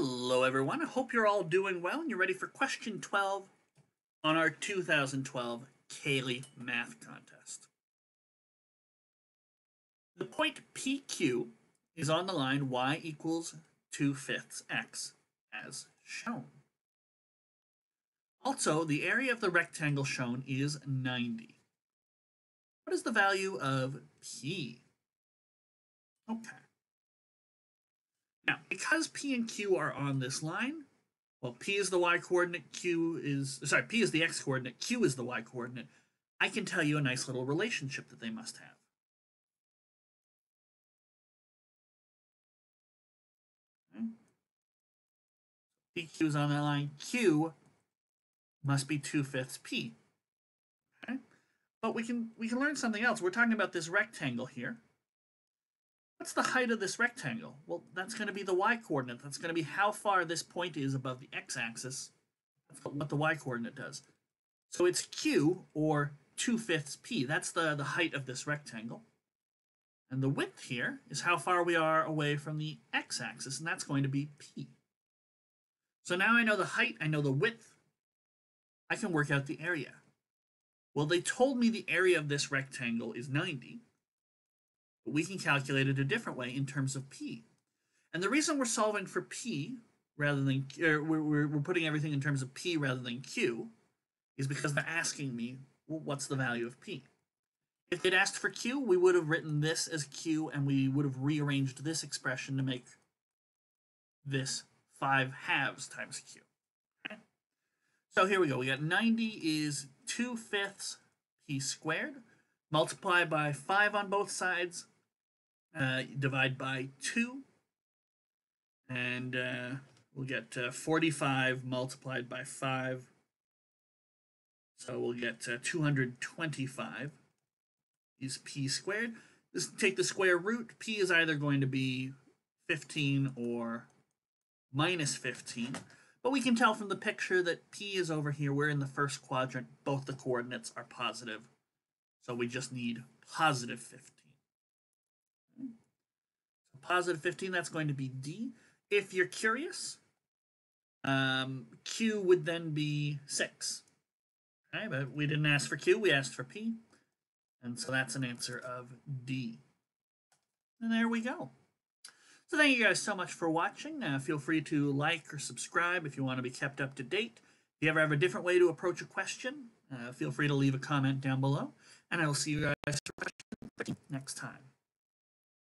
Hello everyone, I hope you're all doing well and you're ready for question 12 on our 2012 Cayley Math Contest. The point PQ is on the line y equals 2/5 x as shown. Also, the area of the rectangle shown is 90. What is the value of P? Okay. Now, because P and Q are on this line, well, P is the y-coordinate, P is the x-coordinate, Q is the y-coordinate, I can tell you a nice little relationship that they must have. Okay. PQ is on that line, Q must be 2/5 P. Okay. But we can learn something else. We're talking about this rectangle here. What's the height of this rectangle? Well, that's going to be the y-coordinate. That's going to be how far this point is above the x-axis. That's what the y-coordinate does. So it's Q, or 2/5 P. That's the height of this rectangle. And the width here is how far we are away from the x-axis, and that's going to be P. So now I know the height, I know the width. I can work out the area. Well, they told me the area of this rectangle is 90. But we can calculate it a different way in terms of P. And the reason we're solving for P rather than we're putting everything in terms of P rather than Q is because they're asking me, well, what's the value of P? If they'd asked for Q, we would have written this as Q and we would have rearranged this expression to make this 5/2 times Q. Okay? So here we go. We got 90 is 2/5 P squared. Multiply by 5 on both sides, divide by 2, and we'll get 45 multiplied by 5, so we'll get 225 is P squared. This, take the square root, P is either going to be 15 or minus 15, but we can tell from the picture that P is over here. We're in the first quadrant, both the coordinates are positive. So we just need positive 15. Okay. So positive 15, that's going to be D. If you're curious, Q would then be 6. Okay, but we didn't ask for Q, we asked for P. And so that's an answer of D. And there we go. So thank you guys so much for watching. Feel free to like or subscribe if you want to be kept up to date. If you ever have a different way to approach a question, feel free to leave a comment down below. And I will see you guys next time.